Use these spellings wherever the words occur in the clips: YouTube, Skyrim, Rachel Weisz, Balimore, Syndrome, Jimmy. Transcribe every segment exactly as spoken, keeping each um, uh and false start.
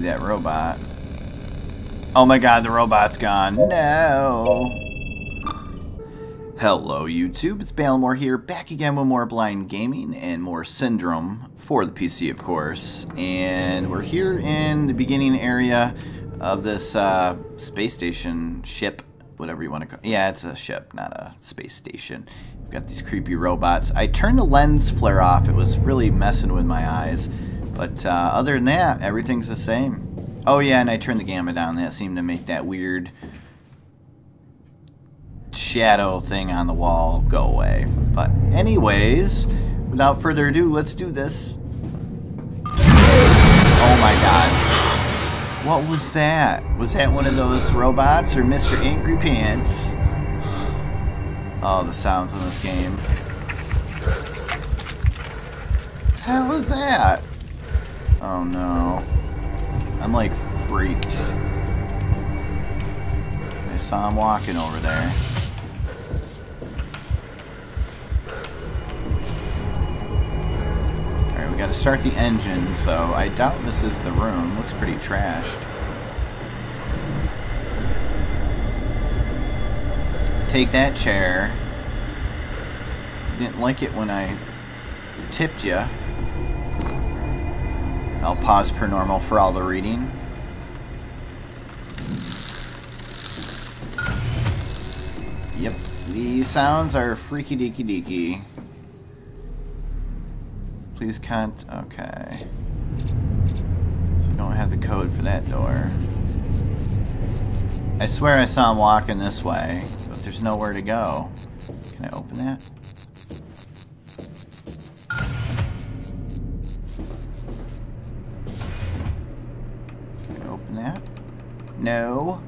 be that robot. Oh my god, the robot's gone. No! Hello YouTube, it's Balimore here, back again with more Blind Gaming and more Syndrome for the P C, of course. And we're here in the beginning area of this uh, space station, ship, whatever you want to call it. Yeah, it's a ship, not a space station. We've got these creepy robots. I turned the lens flare off. It was really messing with my eyes. But uh, other than that, everything's the same. Oh yeah, and I turned the gamma down. That seemed to make that weird shadow thing on the wall go away. But anyways, without further ado, let's do this. Oh my god. What was that? Was that one of those robots or Mister Angry Pants? Oh, the sounds in this game. How was that? Oh no. I'm like freaked. I saw him walking over there. Got to start the engine, so I doubt this is the room. Looks pretty trashed. Take that chair. Didn't like it when I tipped ya. I'll pause per normal for all the reading. Yep, these sounds are freaky deaky deaky. Please can't. Okay. So we don't have the code for that door. I swear I saw him walking this way, but there's nowhere to go. Can I open that? Can I open that? No.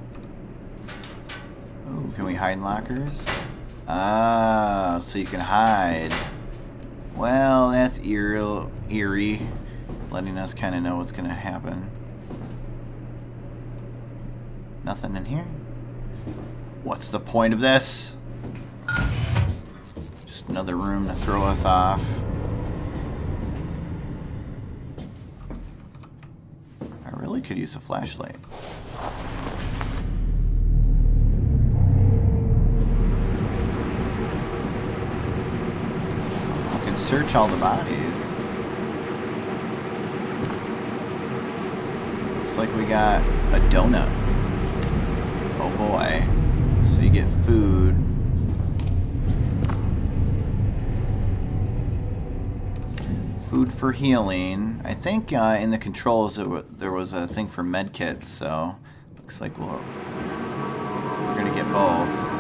Oh, can we hide in lockers? Ah, so you can hide. Well, that's eerie, eerie, letting us kind of know what's going to happen. Nothing in here? What's the point of this? Just another room to throw us off. I really could use a flashlight. Search all the bodies. Looks like we got a donut. Oh boy. So you get food. Food for healing. I think uh, in the controls there was a thing for medkits, so looks like we'll, we're gonna get both.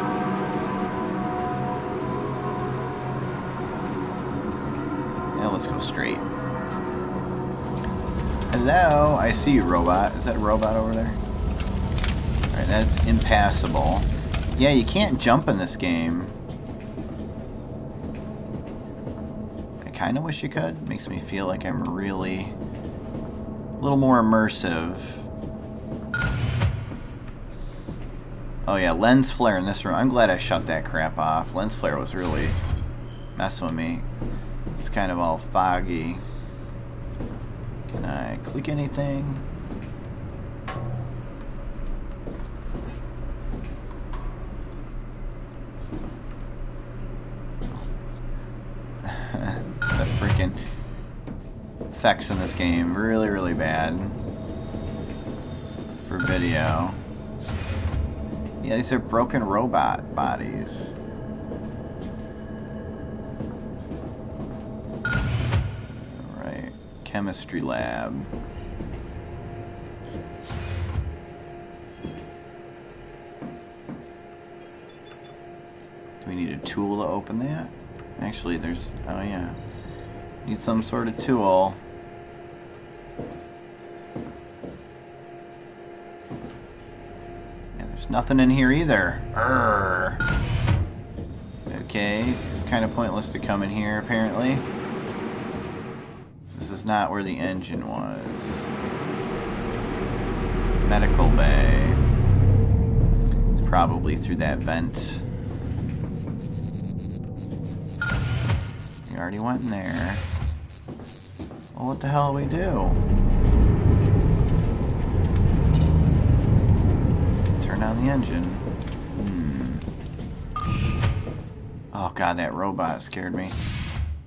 Let's go straight. Hello, I see you, robot. Is that a robot over there? Alright, that's impassable. Yeah, you can't jump in this game. I kind of wish you could. Makes me feel like I'm really a little more immersive. Oh yeah, lens flare in this room. I'm glad I shut that crap off. Lens flare was really messing with me. It's kind of all foggy. Can I click anything? The freaking effects in this game really, really bad for video. Yeah, these are broken robot bodies. Chemistry lab. Do we need a tool to open that? Actually, there's... Oh, yeah. Need some sort of tool. Yeah, there's nothing in here either. Urgh. Okay. It's kind of pointless to come in here, apparently. This is not where the engine was. Medical bay. It's probably through that vent. We already went in there. Well, what the hell do we do? down the engine. Hmm. Oh god, that robot scared me.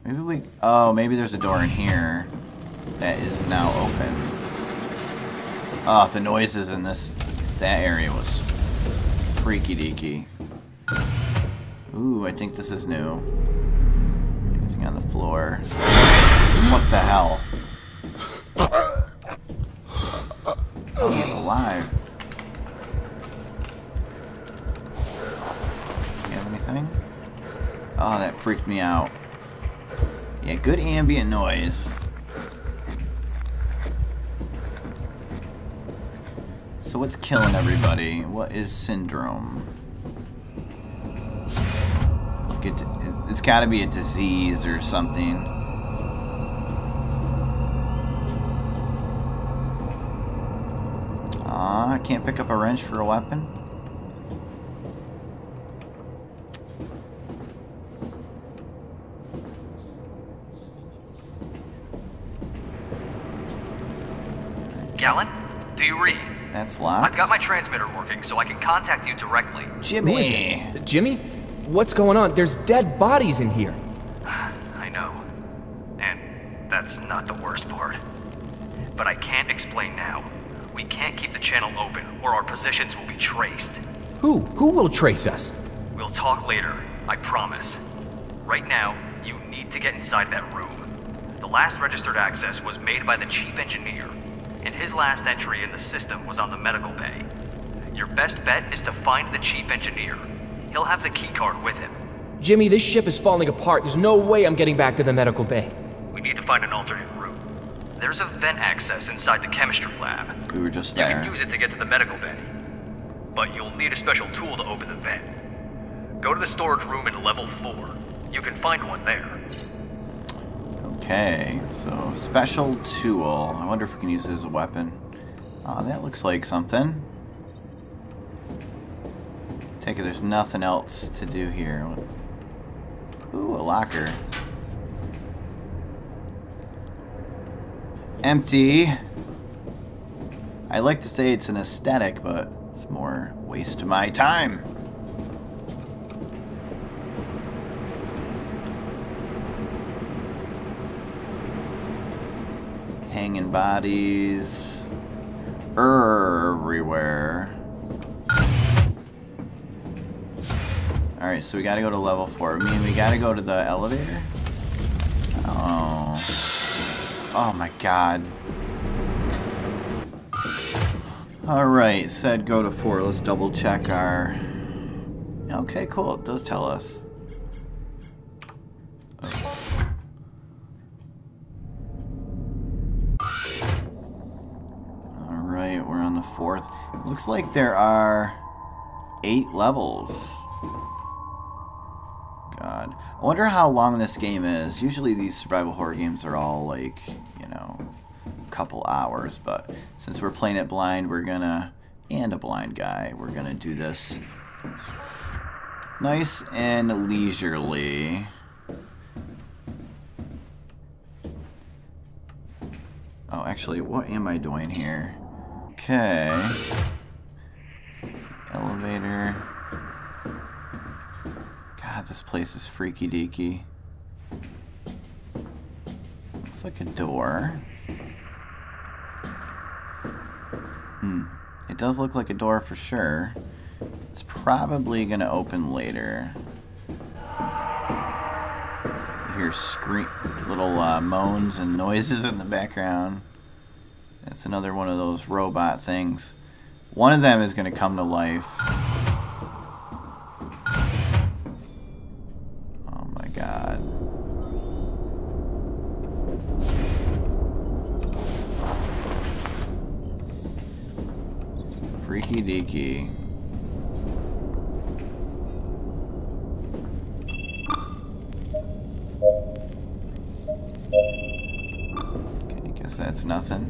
Maybe we... Oh, maybe there's a door in here that is now open. Oh, the noises in this... That area was freaky-deaky. Ooh, I think this is new. Anything on the floor? What the hell? Oh, he's alive. You have anything? Oh, that freaked me out. Yeah, good ambient noise. So what's killing everybody? What is Syndrome? It, it's gotta be a disease or something. Aw, I can't pick up a wrench for a weapon. Galen, do you read? That's locked. I've got my transmitter working, so I can contact you directly. Jimmy! Who is this? Jimmy? What's going on? There's dead bodies in here. I know. And that's not the worst part. But I can't explain now. We can't keep the channel open, or our positions will be traced. Who? Who will trace us? We'll talk later, I promise. Right now, you need to get inside that room. The last registered access was made by the chief engineer, and his last entry in the system was on the medical bay. Your best bet is to find the chief engineer. He'll have the keycard with him. Jimmy, this ship is falling apart. There's no way I'm getting back to the medical bay. We need to find an alternate route. There's a vent access inside the chemistry lab. We were just there. You can use it to get to the medical bay, but you'll need a special tool to open the vent. Go to the storage room in level four. You can find one there. Okay, so special tool. I wonder if we can use it as a weapon. Uh, that looks like something. Take it, there's nothing else to do here. Ooh, a locker. Empty. I like to say it's an aesthetic, but it's more waste of my time. Hanging bodies everywhere. Alright, so we gotta go to level four. I mean, we gotta go to the elevator? Oh. Oh my god. Alright, said go to four. Let's double check our... Okay, cool. It does tell us. Oh. Alright, we're on the fourth. Looks like there are eight levels. God. I wonder how long this game is. Usually these survival horror games are all like, you know, a couple hours, but since we're playing it blind, we're gonna, and a blind guy, we're gonna do this nice and leisurely. Oh, actually, what am I doing here? Okay. Elevator. God, this place is freaky deaky. Looks like a door. Hmm. It does look like a door for sure. It's probably gonna open later. You hear scream, little uh, moans and noises in the background. That's another one of those robot things. One of them is gonna come to life. God. Freaky deaky. Okay, I guess that's nothing.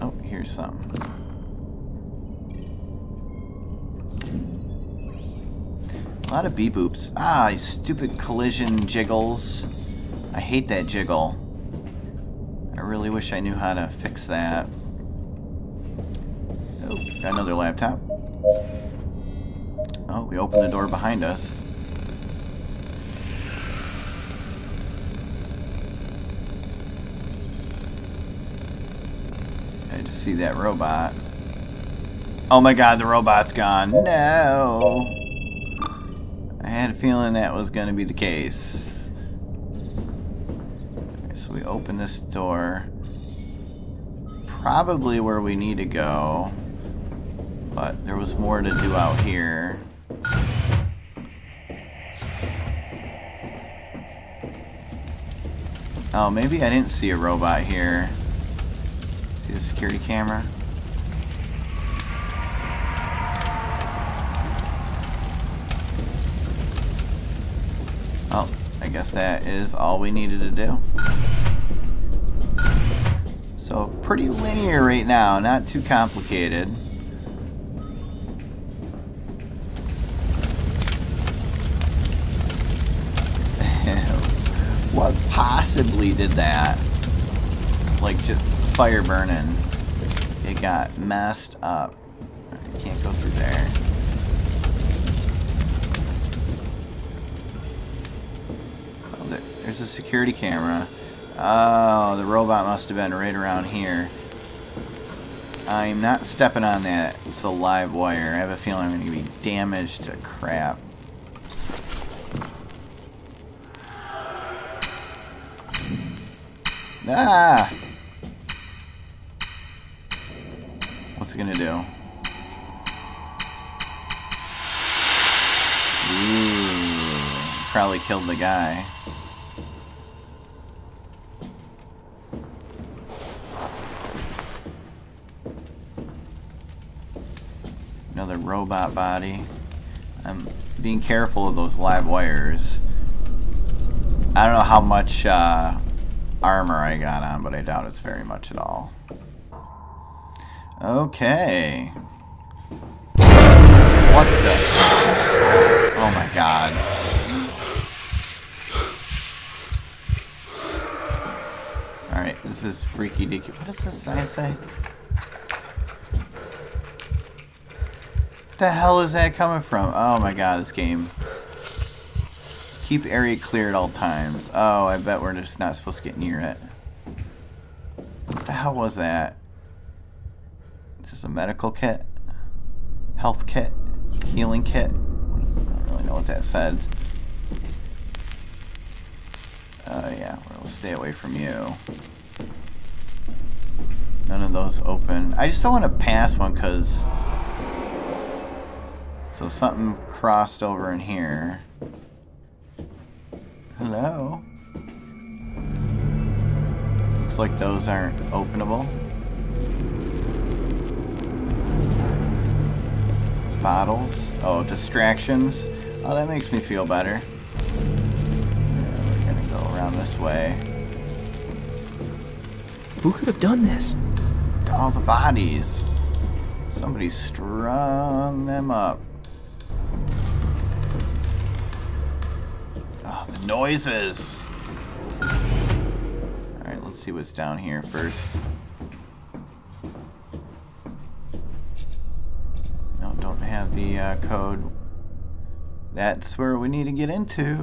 Oh, here's something. A lot of beep boops. Ah, you stupid collision jiggles. I hate that jiggle. I really wish I knew how to fix that. Got another laptop. Oh, we opened the door behind us. I just see that robot. Oh my god, the robot's gone. No! I had a feeling that was going to be the case. Okay, so we open this door. Probably where we need to go. But there was more to do out here. Oh, maybe I didn't see a robot here. See the security camera? Oh, I guess that is all we needed to do. So, pretty linear right now, not too complicated. What possibly did that? Like, just fire burning. It got messed up. I can't go through there. There's a security camera. Oh, the robot must have been right around here. I'm not stepping on that. It's a live wire. I have a feeling I'm going to be damaged to crap. Ah! What's it going to do? Ooh, probably killed the guy. Another robot body. I'm being careful of those live wires. I don't know how much uh, armor I got on, but I doubt it's very much at all. Okay. What the? Oh my god. Alright, this is freaky deaky. What does this sign say? What the hell is that coming from? Oh my god, this game. Keep area clear at all times. Oh, I bet we're just not supposed to get near it. What the hell was that? Is this a medical kit? Health kit? Healing kit? I don't really know what that said. Oh uh, yeah, we'll stay away from you. None of those open. I just don't want to pass one because... So something crossed over in here. Hello? Looks like those aren't openable. Those bottles. Oh, distractions. Oh, that makes me feel better. Yeah, we're gonna go around this way. Who could have done this? All the bodies. Somebody strung them up. Noises! Alright, let's see what's down here first. No, don't have the uh, code. That's where we need to get into.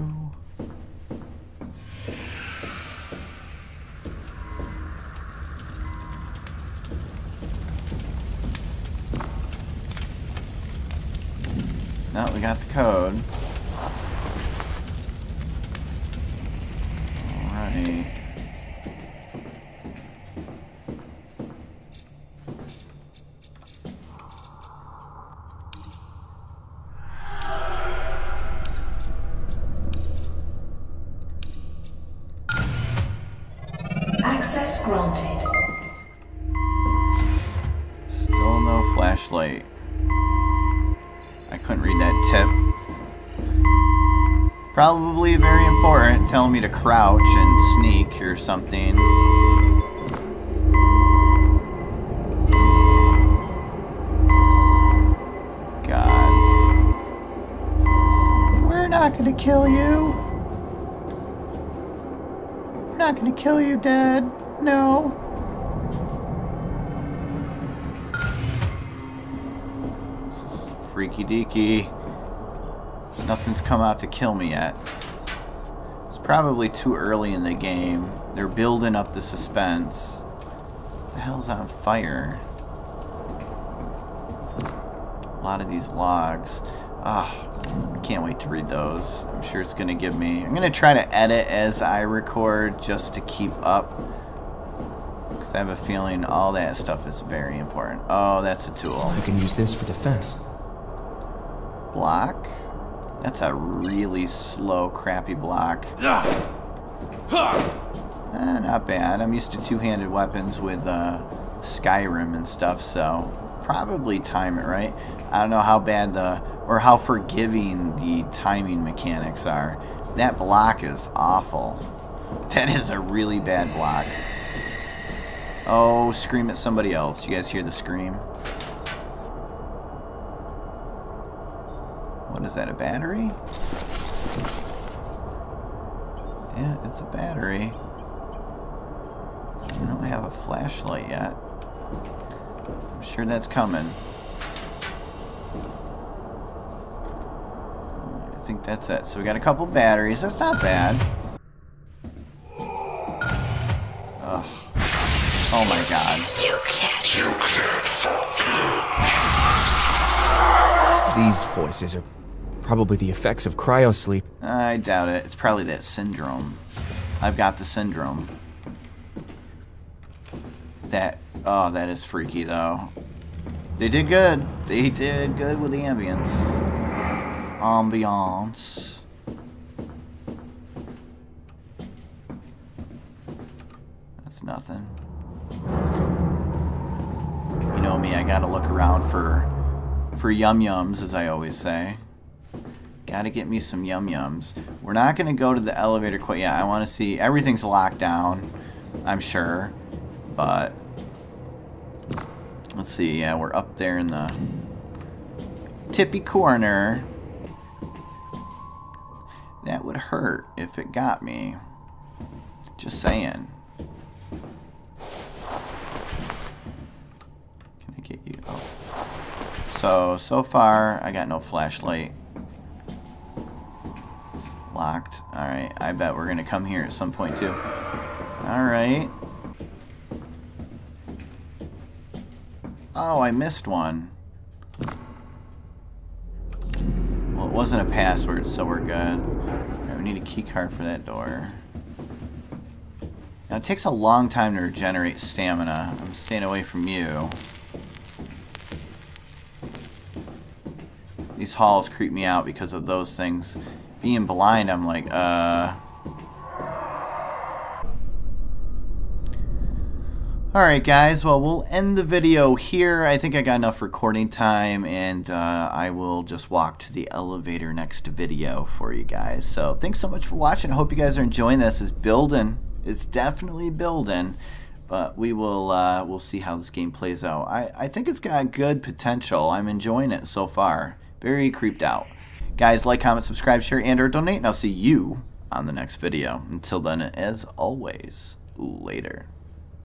No, we got the code. Access granted. Still no flashlight. I couldn't read that tip. Probably very important, telling me to crouch and sneak or something. God. We're not gonna kill you. We're not gonna kill you, Dad. No. freaky deaky. Nothing's come out to kill me yet. It's probably too early in the game. They're building up the suspense. What the hell's on fire? A lot of these logs. Ah, can't wait to read those. I'm sure it's gonna give me... I'm gonna try to edit as I record just to keep up, because I have a feeling all that stuff is very important. Oh, that's a tool. I can use this for defense. Block? That's a really slow, crappy block. Eh, not bad. I'm used to two-handed weapons with uh, Skyrim and stuff, so probably time it right. I don't know how bad the, or how forgiving the timing mechanics are. That block is awful. That is a really bad block. Oh, scream at somebody else. You guys hear the scream? What is that, a battery? Yeah, it's a battery. I don't have a flashlight yet. I'm sure that's coming. I think that's it. So we got a couple batteries. That's not bad. Ugh. Oh my god. You can't. You can't. These voices are probably the effects of cryosleep. I doubt it. It's probably that syndrome. I've got the syndrome. That, oh, that is freaky though. They did good. They did good with the ambience. Ambiance. That's nothing. You know me, I gotta look around for for yum-yums, as I always say. Gotta get me some yum-yums. We're not gonna go to the elevator quite yet. I wanna see, everything's locked down, I'm sure. But let's see, yeah, we're up there in the tippy corner. That would hurt if it got me. Just saying. Can I get you? Oh. So, so far, I got no flashlight. It's locked. Alright, I bet we're gonna come here at some point too. Alright. Oh, I missed one. Well, it wasn't a password, so we're good. Right, we need a key card for that door. Now, it takes a long time to regenerate stamina. I'm staying away from you. These halls creep me out because of those things. Being blind, I'm like, uh... Alright guys, well, we'll end the video here. I think I got enough recording time, and uh, I will just walk to the elevator next video for you guys. So thanks so much for watching. I hope you guys are enjoying this. It's building. It's definitely building, but we will uh, we'll see how this game plays out. I, I think it's got good potential. I'm enjoying it so far. Very creeped out. Guys, like, comment, subscribe, share, and or donate, and I'll see you on the next video. Until then, as always, later.